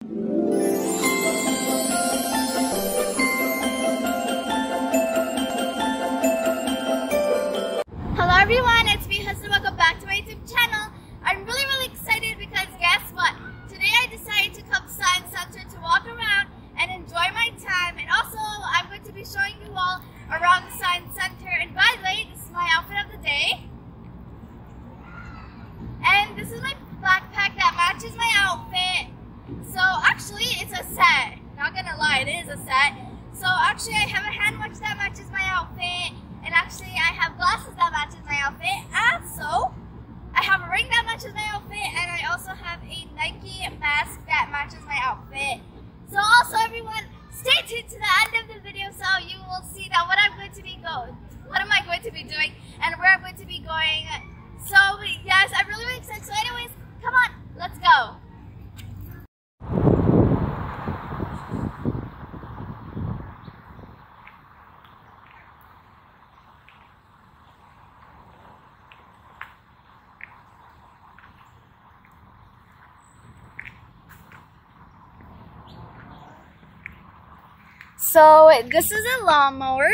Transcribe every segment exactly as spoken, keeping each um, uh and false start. Hello everyone, it's me, Hasna. Welcome back to my YouTube channel. I'm really really excited because guess what? Today I decided to come sun center to walk around and enjoy my time, and also I'm going to be showing you all around the sun center. And by the way, this is my outfit of the day, and this is my backpack that matches my outfit. So actually it's a set, not gonna lie, it is a set. So actually I have a hand watch that matches my outfit, and actually I have glasses that matches my outfit, and so I have a ring that matches my outfit, and I also have a Nike mask that matches my outfit. So also everyone, stay tuned to the end of the video so you will see that what I'm going to be going, what am I going to be doing and where I'm going to be going. So yes, I'm really, really excited. So anyways, come on, let's go. So this is a lawnmower,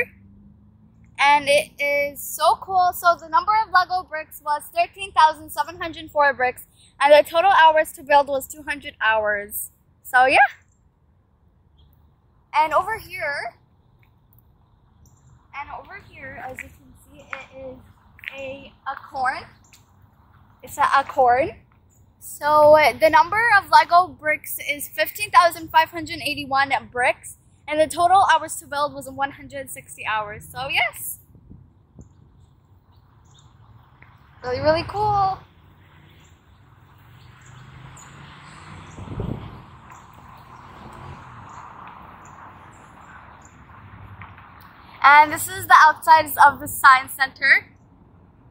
and it is so cool. So the number of Lego bricks was thirteen thousand seven hundred four bricks, and the total hours to build was two hundred hours. So yeah. And over here, and over here, as you can see, it is a acorn. It's an acorn. So the number of Lego bricks is fifteen thousand five hundred eighty-one bricks. And the total hours to build was one hundred sixty hours. So yes, really, really cool. And this is the outsides of the science center.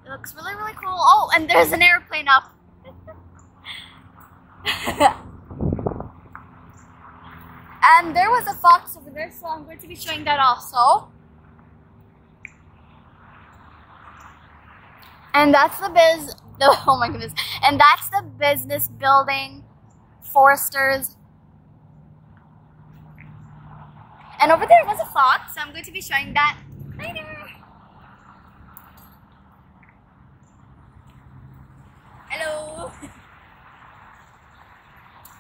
It looks really, really cool. Oh, and there's an airplane up. And there was a fox over there, so I'm going to be showing that also. And that's the biz, the, oh my goodness. And that's the business building, Foresters. And over there was a fox, so I'm going to be showing that later. Hello.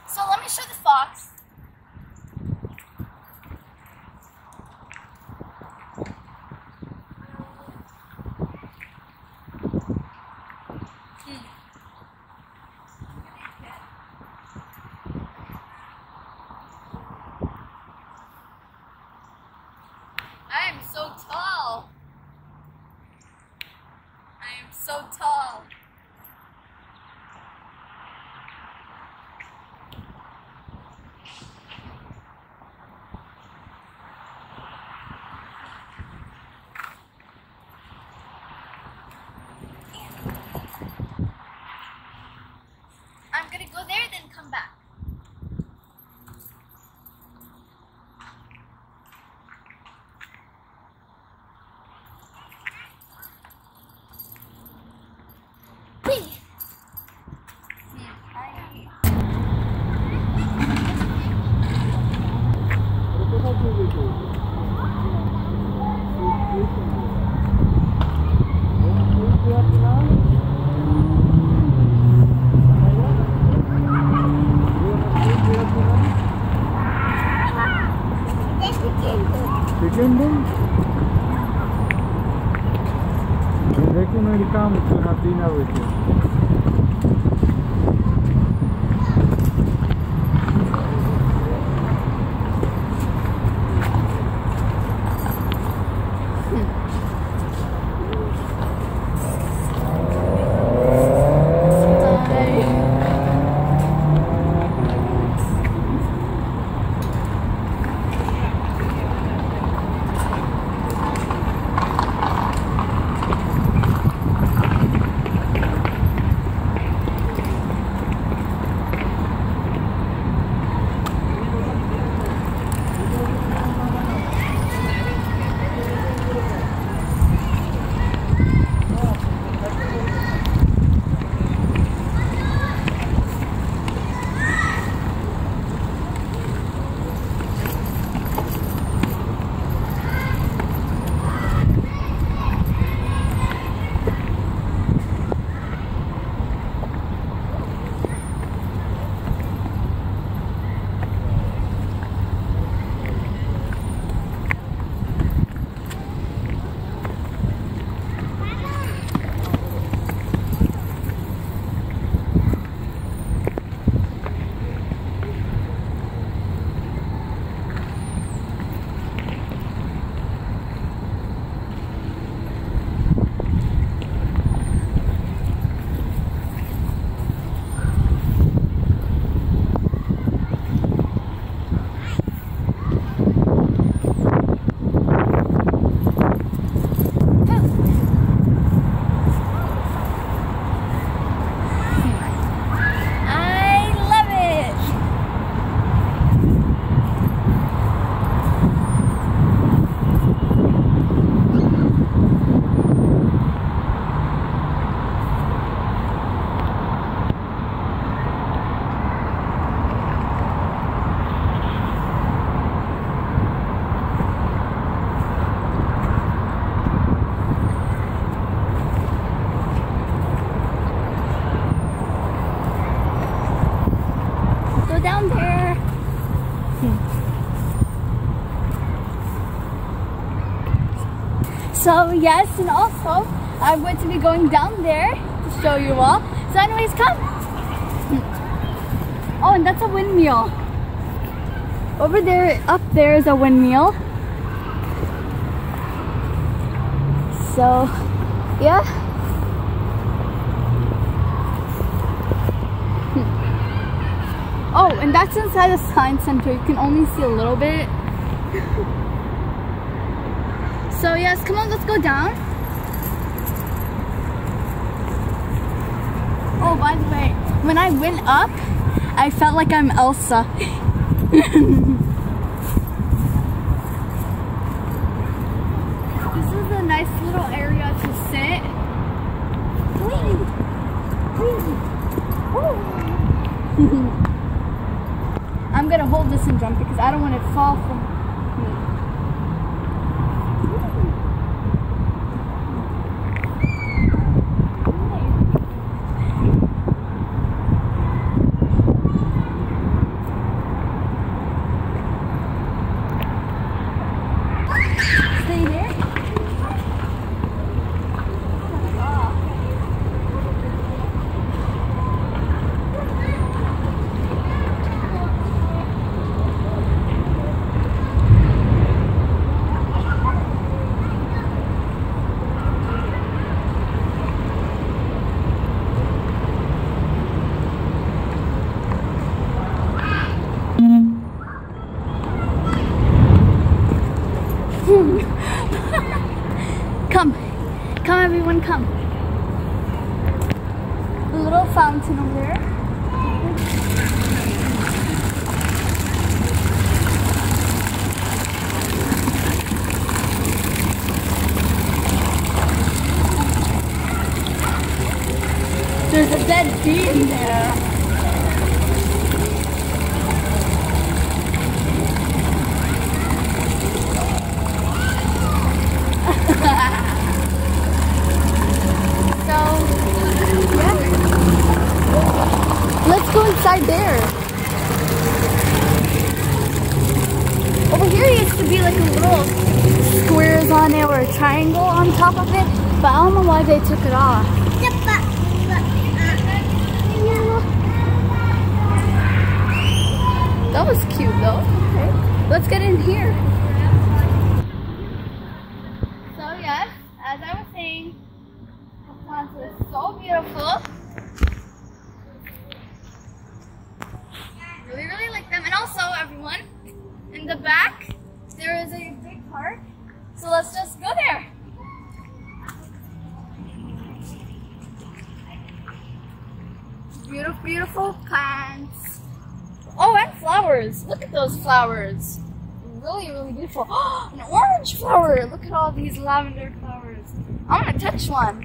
So let me show the fox. So tall. I'm gonna go there, then come back. So yes, and also I'm going to be going down there to show you all. So anyways, come. Oh, and that's a windmill. Over there, up there is a windmill. So yeah. Oh, and that's inside the science center. You can only see a little bit. So yes, come on, let's go down. Oh, by the way, when I went up, I felt like I'm Elsa. This is a nice little area to sit. Whee! Whee! Woo! I'm gonna hold this and jump because I don't want it to fall from. Come, come everyone, come. A little fountain over there. There's a dead bee in there. Inside there. Over here used to be like little squares on it or a triangle on top of it, but I don't know why they took it off. That was cute though. Okay. Let's get in here. So yes, as I was saying, the plants are so beautiful. We really like them. And also, everyone, in the back there is a big park, so let's just go there. Beautiful, beautiful plants. Oh, and flowers. Look at those flowers. Really, really beautiful. Oh, an orange flower. Look at all these lavender flowers. I'm gonna touch one.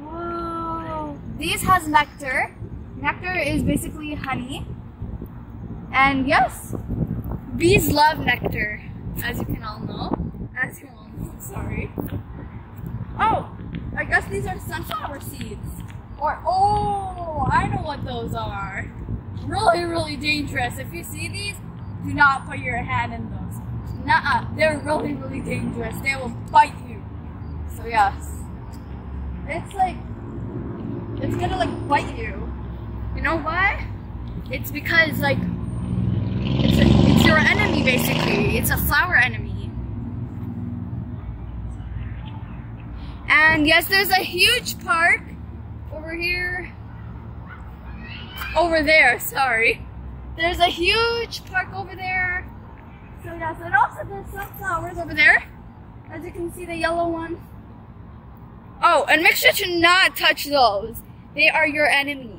Whoa. These has nectar. Nectar is basically honey, and yes, bees love nectar, as you can all know, as you all know, sorry. Oh, I guess these are sunflower seeds, or, oh, I know what those are. Really, really dangerous. If you see these, do not put your hand in those. Nuh-uh, they're really, really dangerous. They will bite you. So yes, it's like, it's gonna like bite you. You know why? It's because like it's, a, it's your enemy basically. It's a flower enemy. And yes, there's a huge park over here. Over there, sorry. There's a huge park over there. So yes, and also there's some flowers over there. As you can see, the yellow one. Oh, and make sure to not touch those. They are your enemy.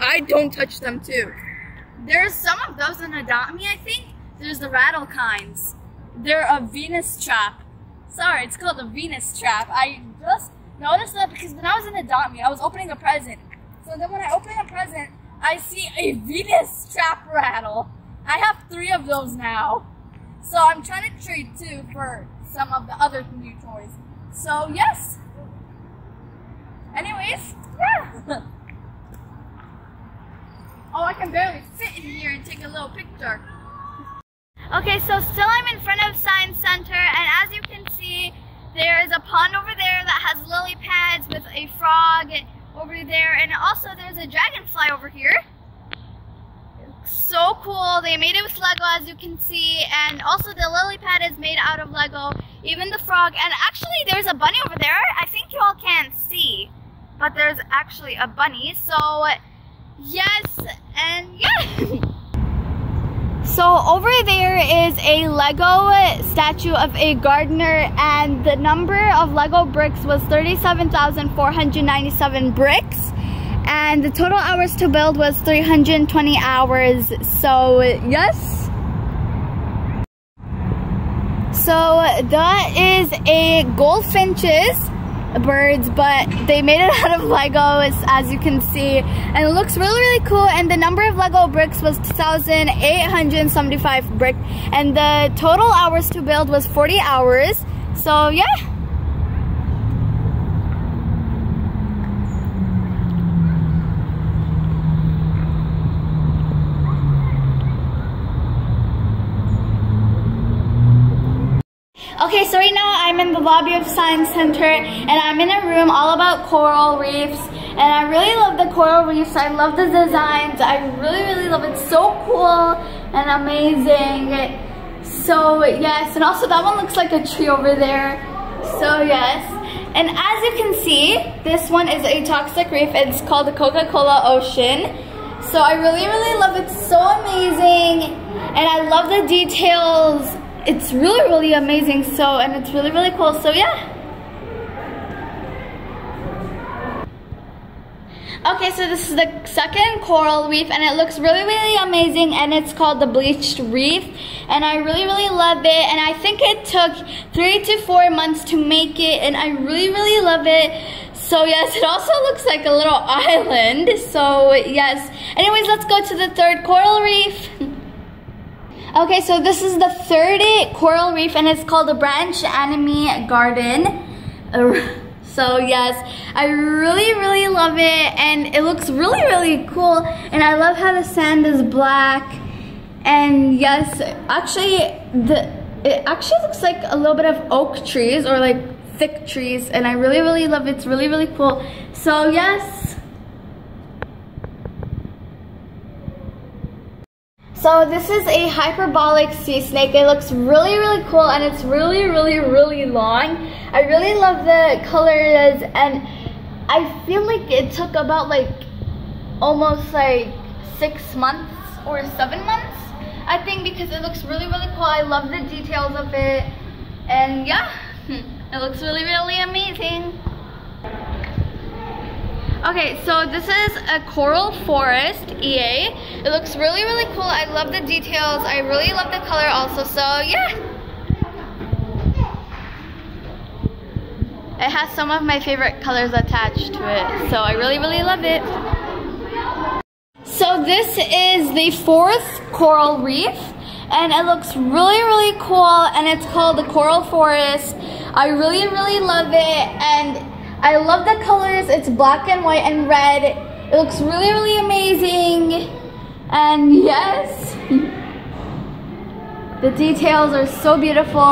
I don't touch them too. There's some of those in Adopt Me, I think. There's the rattle kinds. They're a Venus trap. Sorry, it's called a Venus trap. I just noticed that because when I was in Adopt Me, I was opening a present. So then when I open a present, I see a Venus trap rattle. I have three of those now. So I'm trying to trade two for some of the other new toys. So yes. Anyways, yeah. Oh, I can barely sit in here and take a little picture. Okay, so still I'm in front of Science Center, and as you can see, there is a pond over there that has lily pads with a frog over there, and also there's a dragonfly over here. So cool. They made it with Lego, as you can see, and also the lily pad is made out of Lego, even the frog. And actually there's a bunny over there. I think you all can't see, but there's actually a bunny. So yes, and yeah. So over there is a Lego statue of a gardener, and the number of Lego bricks was thirty-seven thousand four hundred ninety-seven bricks, and the total hours to build was three hundred twenty hours. So yes. So that is a goldfinch's birds, but they made it out of Lego, as you can see, and it looks really really cool. And the number of Lego bricks was two thousand eight hundred seventy-five bricks, and the total hours to build was forty hours. So yeah. Okay, so right now I'm in the lobby of Science Center, and I'm in a room all about coral reefs, and I really love the coral reefs. I love the designs. I really, really love it. It's so cool and amazing. So yes, and also that one looks like a tree over there. So yes, and as you can see, this one is a toxic reef. It's called the Coca-Cola Ocean. So I really, really love it. It's so amazing, and I love the details. It's really, really amazing, so, and it's really, really cool, so yeah. Okay, so this is the second coral reef, and it looks really, really amazing, and it's called the Bleached Reef, and I really, really love it, and I think it took three to four months to make it, and I really, really love it. So yes, it also looks like a little island, so yes. Anyways, let's go to the third coral reef. Okay, so this is the third coral reef, and it's called the Branch Anemone Garden. So yes, I really, really love it, and it looks really, really cool, and I love how the sand is black. And yes, actually, the it actually looks like a little bit of oak trees, or like thick trees, and I really, really love it. It's really, really cool. So yes. So this is a hyperbolic sea snake. It looks really, really cool, and it's really, really, really long. I really love the colors, and I feel like it took about like almost like six months or seven months, I think, because it looks really, really cool. I love the details of it, and yeah, it looks really, really amazing. Okay, so this is a Coral Forest E A. It looks really, really cool. I love the details. I really love the color also, so yeah. It has some of my favorite colors attached to it, so I really, really love it. So this is the fourth coral reef, and it looks really, really cool, and it's called the Coral Forest. I really, really love it, and I love the colors. It's black and white and red. It looks really, really amazing. And yes, the details are so beautiful.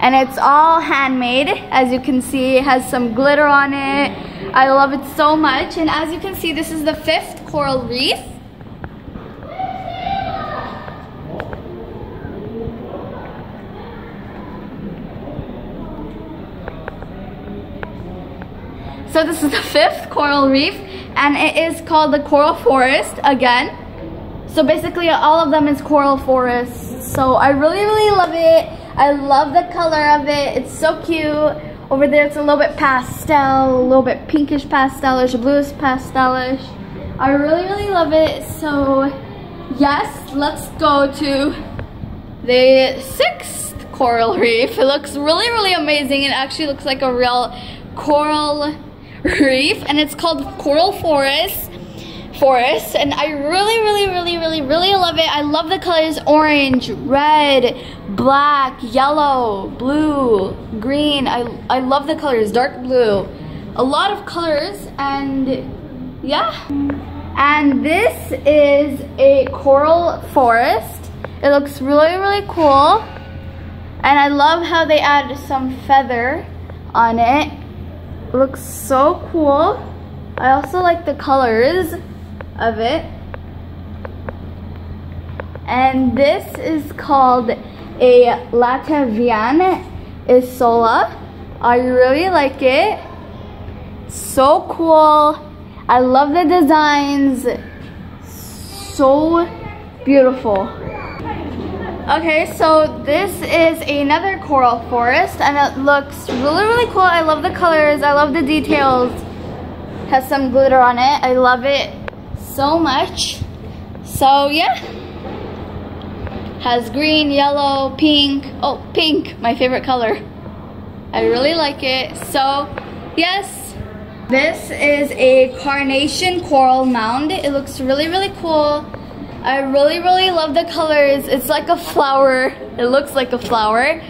And it's all handmade, as you can see. It has some glitter on it. I love it so much. And as you can see, this is the fifth coral reef. So this is the fifth coral reef, and it is called the Coral Forest again. So basically all of them is coral forests. So I really, really love it. I love the color of it. It's so cute. Over there it's a little bit pastel, a little bit pinkish pastelish, bluish pastelish. I really, really love it. So yes, let's go to the sixth coral reef. It looks really, really amazing. It actually looks like a real coral reef, and it's called Coral Forest Forest, and I really, really, really, really, really love it. I love the colors: orange, red, black, yellow, blue, green. I, I love the colors, dark blue, a lot of colors, and Yeah. And this is a coral forest. It looks really, really cool. And I love how they added some feather on it. It looks so cool. I also like the colors of it. And this is called a Latvian isola. I really like it. So cool. I love the designs. So beautiful. Okay, so this is another coral forest and it looks really, really cool. I love the colors. I love the details. Has some glitter on it. I love it so much. So yeah. Has green, yellow, pink. Oh, pink, my favorite color. I really like it. So yes, this is a carnation coral mound. It looks really, really cool. I really, really love the colors. It's like a flower. It looks like a flower.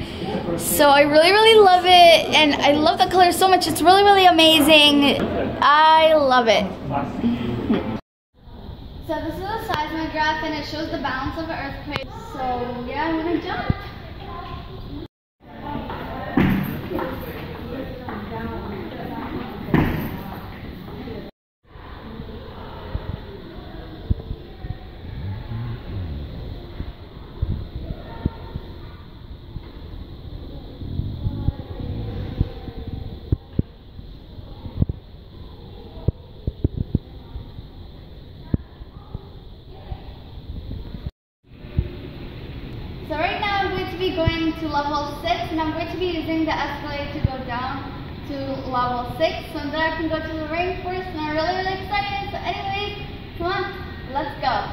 So I really, really love it. And I love the colors so much. It's really, really amazing. I love it. So this is a seismograph and it shows the balance of an earthquake. So yeah, I'm gonna jump. Be going to level six, and I'm going to be using the escalator to go down to level six, so then I can go to the rainforest, and I'm really, really excited. So anyways, come on, let's go.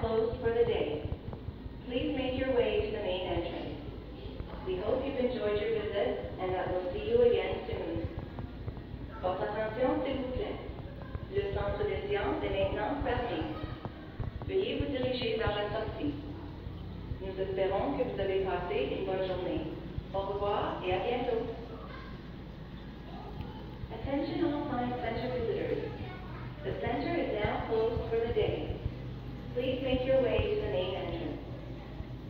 Closed for the day. Please make your way to the main entrance. We hope you've enjoyed your visit and that we'll see you again soon. Votre attention, s'il vous plaît. À bientôt. Attention all Science Center visitors. The center is now closed for the day. Please make your way to the main entrance. We hope you've enjoyed your visit and that we'll see you again soon. Votre attention, s'il vous plaît. Le centre de séance est maintenant fermé. Veuillez vous diriger vers la sortie. Nous espérons que vous avez passé une bonne journée. Au revoir et à bientôt. Attention all Science Center visitors. The center is now closed for the day. Please make your way to the main entrance.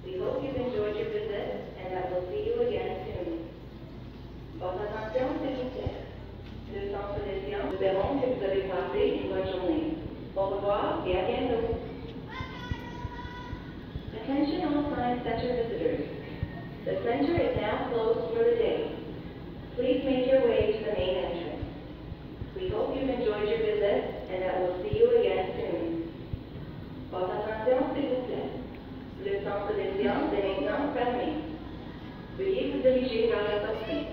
We hope you've enjoyed your visit and that we'll see you again soon. Bonne attention, s'il vous plaît. Le centre de séance, nous espérons que vous avez passé une bonne journée. Au revoir et à bientôt. Science Center visitors. The center is now closed for the day. Please make your way to the main entrance. We hope you've enjoyed your visit and that we'll see you again soon. Votre attention, s'il vous plaît. Le centre des sciences est maintenant fermé. Veuillez vous diriger vers la sortie.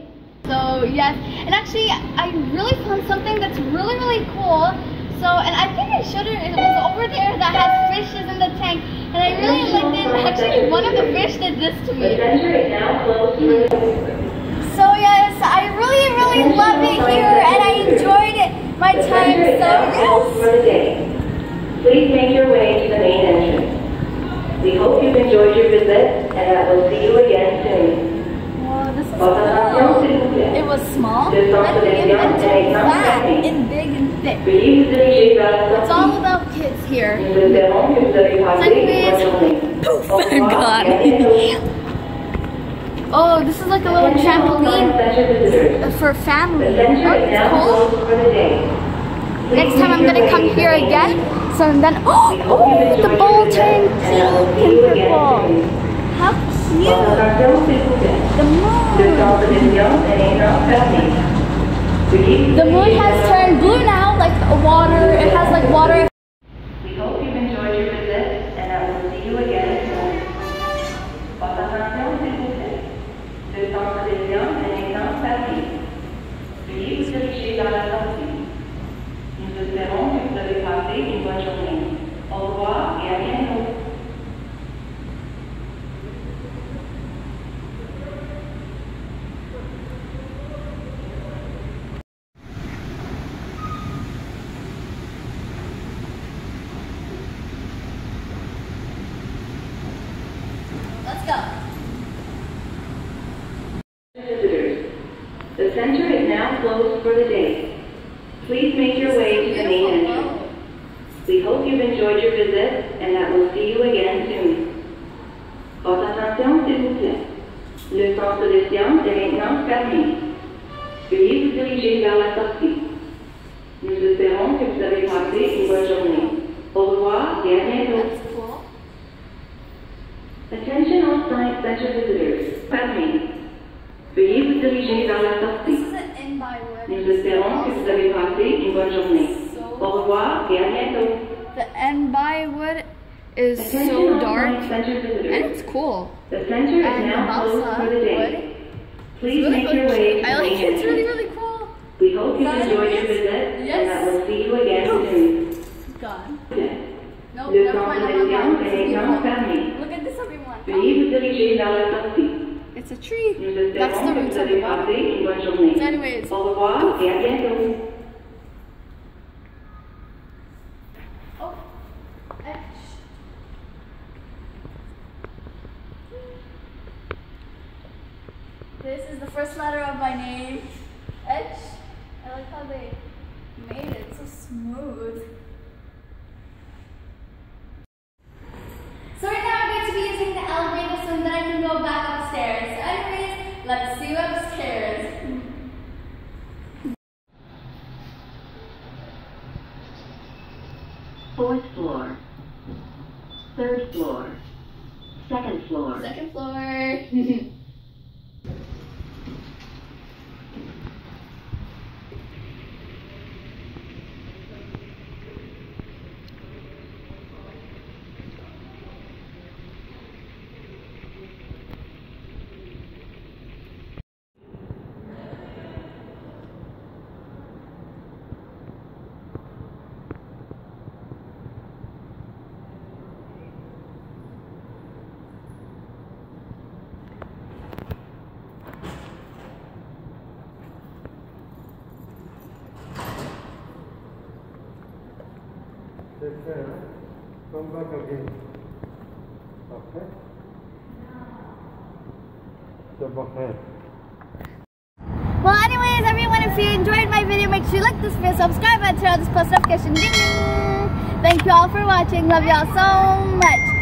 So yes, and actually I really found something that's really really cool. So, and I think I showed it, it was over there that has fishes in the tank, and I really liked it. Actually, one of the fish did this to me. So yes, I really, really love it here, and I enjoyed it, my time, so yes. Please make your way to the main entrance. We hope you've enjoyed your visit, and that we'll see you again soon. Wow, this is cool. It was small, and it was flat and big and thick. It's all about kids here. It's like poof, I'm gone. Oh, this is like a little trampoline for family. Oh, it's cool. Next time I'm gonna come here again. So and then, oh, oh, the ball turned pink and purple. How cute! The moon. The moon has turned blue now, like the water, it has like water. We hope you've enjoyed your visit and I will see you again soon. Au revoir et à bientôt. The center is now closed for the day. Please make your way to the main entrance. We hope you've enjoyed your visit and that we'll see you again soon. Votre attention, s'il vous plaît. Le centre des sciences est maintenant fermé. Veuillez vous diriger vers la sortie. Nous espérons que vous avez passé une bonne journée. Au revoir et à bientôt. Attention all Science Center visitors. Fermé. Veuillez vous diriger vers la sortie. Nous espérons que vous avez passé une bonne journée. Au revoir et à bientôt. The end bywood is so dark and it's cool. The center is now closed for the day. Please make your way to the main entrance. It's really, really cool. We hope you enjoyed your visit and that we'll see you again soon. Gone. No, never mind. Look at this, everyone. Veuillez vous diriger vers la sortie. It's a tree. That's the roots of the bottom. So anyways. Oh. This is the first letter of my name. Etch. I like how they made it so smooth. So right now I'm going to be using the elevator so that I can go back upstairs. Anyways, let's see you upstairs. Fourth floor. Third floor. Second floor. Second floor. Come back again. Okay? Step ahead. Well, anyways, everyone, if you enjoyed my video, make sure you like this video, subscribe, and turn on this post notification. Ding, ding. Thank you all for watching. Love you all so much.